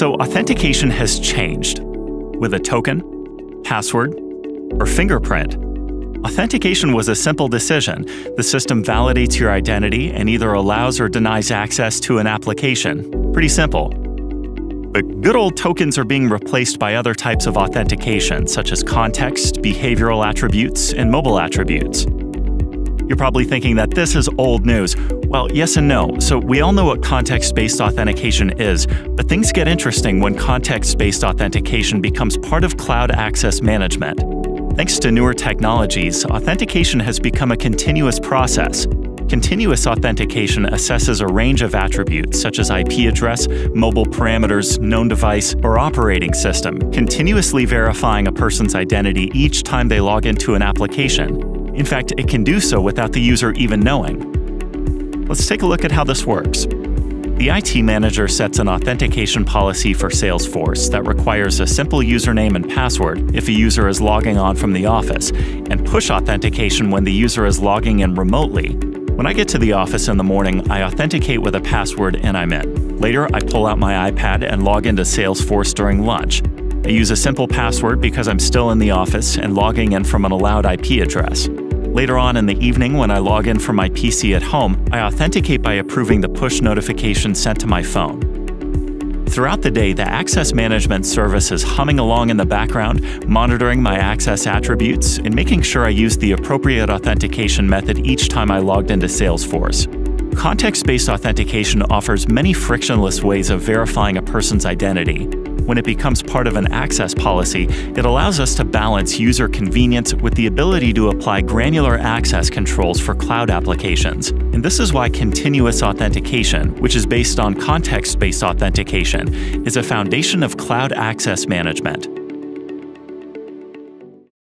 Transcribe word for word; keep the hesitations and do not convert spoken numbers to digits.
So authentication has changed. With a token, password, or fingerprint, authentication was a simple decision. The system validates your identity and either allows or denies access to an application. Pretty simple. But good old tokens are being replaced by other types of authentication, such as context, behavioral attributes, and mobile attributes. You're probably thinking that this is old news. Well, yes and no. So we all know what context-based authentication is, but things get interesting when context-based authentication becomes part of cloud access management. Thanks to newer technologies, authentication has become a continuous process. Continuous authentication assesses a range of attributes such as I P address, mobile parameters, known device, or operating system, continuously verifying a person's identity each time they log into an application. In fact, it can do so without the user even knowing. Let's take a look at how this works. The I T manager sets an authentication policy for Salesforce that requires a simple username and password if a user is logging on from the office, and push authentication when the user is logging in remotely. When I get to the office in the morning, I authenticate with a password and I'm in. Later, I pull out my iPad and log into Salesforce during lunch. I use a simple password because I'm still in the office and logging in from an allowed I P address. Later on in the evening, when I log in from my P C at home, I authenticate by approving the push notification sent to my phone. Throughout the day, the access management service is humming along in the background, monitoring my access attributes, and making sure I use the appropriate authentication method each time I logged into Salesforce. Context-based authentication offers many frictionless ways of verifying a person's identity. When it becomes part of an access policy, it allows us to balance user convenience with the ability to apply granular access controls for cloud applications. And this is why continuous authentication, which is based on context-based authentication, is a foundation of cloud access management.